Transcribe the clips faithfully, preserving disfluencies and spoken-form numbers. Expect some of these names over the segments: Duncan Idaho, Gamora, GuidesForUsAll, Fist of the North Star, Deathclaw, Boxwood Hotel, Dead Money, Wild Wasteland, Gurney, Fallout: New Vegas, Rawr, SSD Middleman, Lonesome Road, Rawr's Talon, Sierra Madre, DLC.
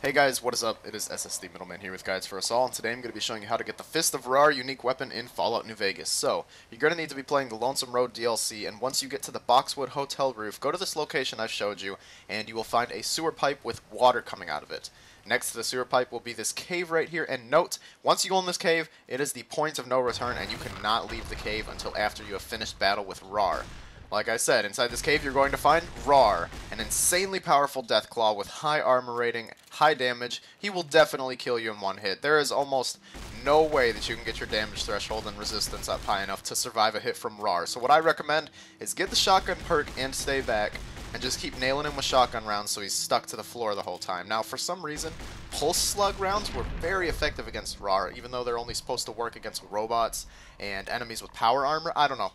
Hey guys, what is up? It is S S D Middleman here with Guides for Us All, and today I'm going to be showing you how to get the Fist of Rawr unique weapon in Fallout New Vegas. So, you're going to need to be playing the Lonesome Road D L C, and once you get to the Boxwood Hotel roof, go to this location I showed you, and you will find a sewer pipe with water coming out of it. Next to the sewer pipe will be this cave right here, and note, once you go in this cave, it is the point of no return, and you cannot leave the cave until after you have finished battle with Rawr. Like I said, inside this cave you're going to find Rawr, an insanely powerful Deathclaw with high armor rating, high damage. He will definitely kill you in one hit. There is almost no way that you can get your damage threshold and resistance up high enough to survive a hit from Rawr. So what I recommend is get the shotgun perk and stay back, and just keep nailing him with shotgun rounds so he's stuck to the floor the whole time. Now, for some reason, pulse slug rounds were very effective against Rawr, even though they're only supposed to work against robots and enemies with power armor. I don't know.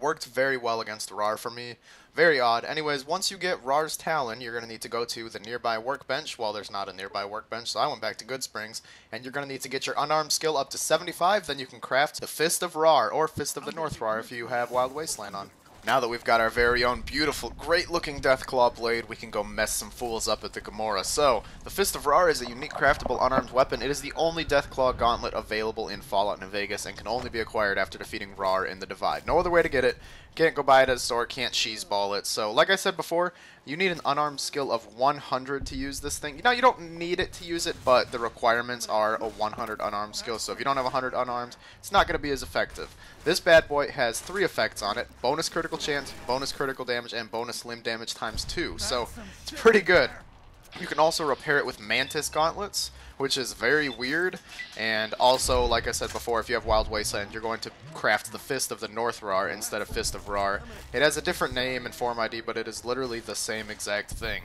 Worked very well against Rawr for me. Very odd. Anyways, once you get Rawr's Talon, you're going to need to go to the nearby workbench. Well, there's not a nearby workbench, so I went back to Good Springs. And you're going to need to get your unarmed skill up to seventy-five, then you can craft the Fist of Rawr, or Fist of the North Star if you have Wild Wasteland on. Now that we've got our very own beautiful, great-looking Deathclaw blade, we can go mess some fools up at the Gamora. So, the Fist of Rawr is a unique craftable unarmed weapon. It is the only Deathclaw gauntlet available in Fallout New Vegas and can only be acquired after defeating Rawr in the Divide. No other way to get it. Can't go buy it at a store, can't cheeseball it. So, like I said before, you need an unarmed skill of one hundred to use this thing. Now, you don't need it to use it, but the requirements are a one hundred unarmed skill. So, if you don't have one hundred unarmed, it's not going to be as effective. This bad boy has three effects on it. Bonus critical chance, bonus critical damage, and bonus limb damage times two, so it's pretty good. You can also repair it with mantis gauntlets, which is very weird, and also, like I said before, if you have Wild Wasteland, you're going to craft the Fist of the North Rawr instead of Fist of Rawr. It has a different name and form I D, but it is literally the same exact thing.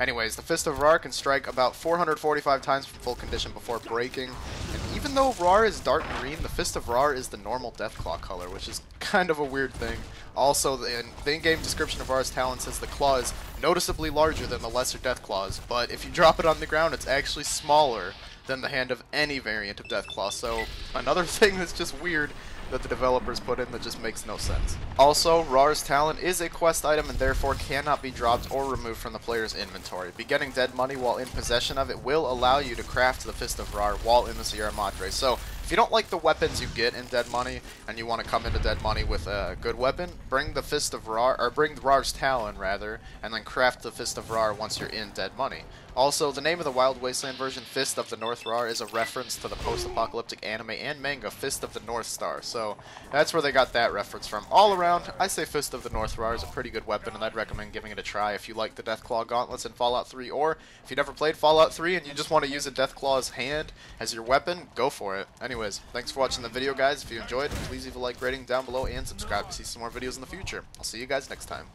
Anyways, the Fist of Rawr can strike about four hundred forty-five times from full condition before breaking, and even though Rawr is dark green, the Fist of Rawr is the normal Deathclaw color, which is kind of a weird thing. Also, in the in-game description of Rawr's Talon says the claw is noticeably larger than the lesser Deathclaws, but if you drop it on the ground, it's actually smaller than the hand of any variant of Deathclaw, so another thing that's just weird that the developers put in that just makes no sense. Also, Rawr's Talon is a quest item and therefore cannot be dropped or removed from the player's inventory. Begetting Dead Money while in possession of it will allow you to craft the Fist of Rawr while in the Sierra Madre. So, if you don't like the weapons you get in Dead Money and you want to come into Dead Money with a good weapon, bring the Fist of Rawr, or bring Rawr's Talon rather, and then craft the Fist of Rawr once you're in Dead Money. Also, the name of the Wild Wasteland version, Fist of the North Rawr, is a reference to the post-apocalyptic anime and manga Fist of the North Star, so that's where they got that reference from. All around, I say Fist of the North Rawr is a pretty good weapon, and I'd recommend giving it a try if you like the Deathclaw gauntlets in Fallout three, or if you never played Fallout three and you just want to use a Deathclaw's hand as your weapon, go for it. Anyways, thanks for watching the video, guys. If you enjoyed, please leave a like rating down below and subscribe to see some more videos in the future. I'll see you guys next time.